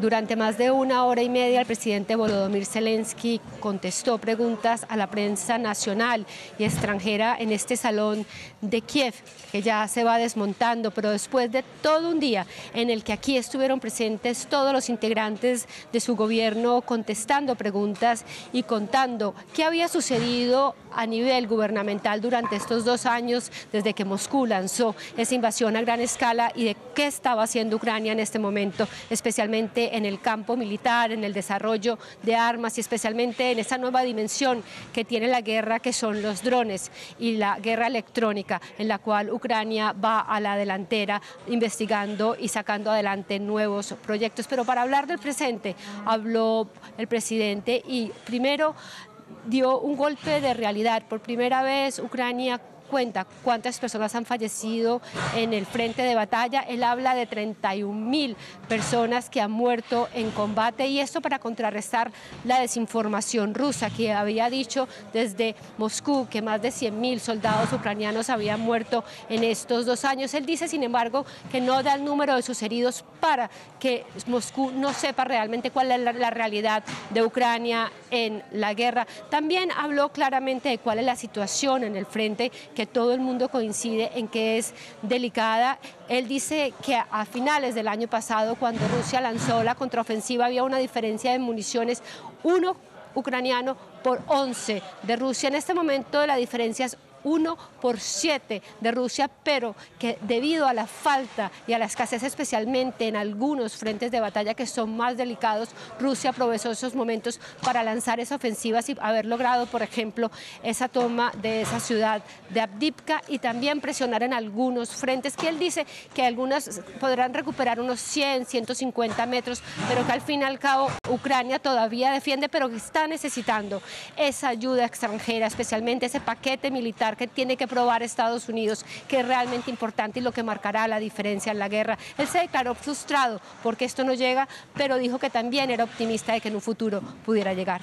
Durante más de una hora y media, el presidente Volodímir Zelenski contestó preguntas a la prensa nacional y extranjera en este salón de Kiev, que ya se va desmontando, pero después de todo un día en el que aquí estuvieron presentes todos los integrantes de su gobierno contestando preguntas y contando qué había sucedido a nivel gubernamental durante estos 2 años desde que Moscú lanzó esa invasión a gran escala y de qué estaba haciendo Ucrania en este momento, especialmente en el campo militar, en el desarrollo de armas y especialmente en esa nueva dimensión que tiene la guerra, que son los drones y la guerra electrónica, en la cual Ucrania va a la delantera investigando y sacando adelante nuevos proyectos. Pero para hablar del presente, habló el presidente y primero dio un golpe de realidad. Por primera vez Ucrania cuenta cuántas personas han fallecido en el frente de batalla. Él habla de 31.000 personas que han muerto en combate, y esto para contrarrestar la desinformación rusa, que había dicho desde Moscú que más de 100.000 soldados ucranianos habían muerto en estos 2 años. Él dice, sin embargo, que no da el número de sus heridos para que Moscú no sepa realmente cuál es la realidad de Ucrania en la guerra. También habló claramente de cuál es la situación en el frente, que todo el mundo coincide en que es delicada. Él dice que a finales del año pasado, cuando Rusia lanzó la contraofensiva, había una diferencia de municiones, 1 ucraniano por 11 de Rusia. En este momento la diferencia es 1 por 7 de Rusia, pero que debido a la falta y a la escasez, especialmente en algunos frentes de batalla que son más delicados, Rusia aprovechó esos momentos para lanzar esas ofensivas y haber logrado, por ejemplo, esa toma de esa ciudad de Avdiivka y también presionar en algunos frentes, que él dice que algunas podrán recuperar unos 100, 150 metros, pero que al fin y al cabo Ucrania todavía defiende, pero que está necesitando esa ayuda extranjera, especialmente ese paquete militar que tiene que probar Estados Unidos, que es realmente importante y lo que marcará la diferencia en la guerra. Él se declaró frustrado porque esto no llega, pero dijo que también era optimista de que en un futuro pudiera llegar.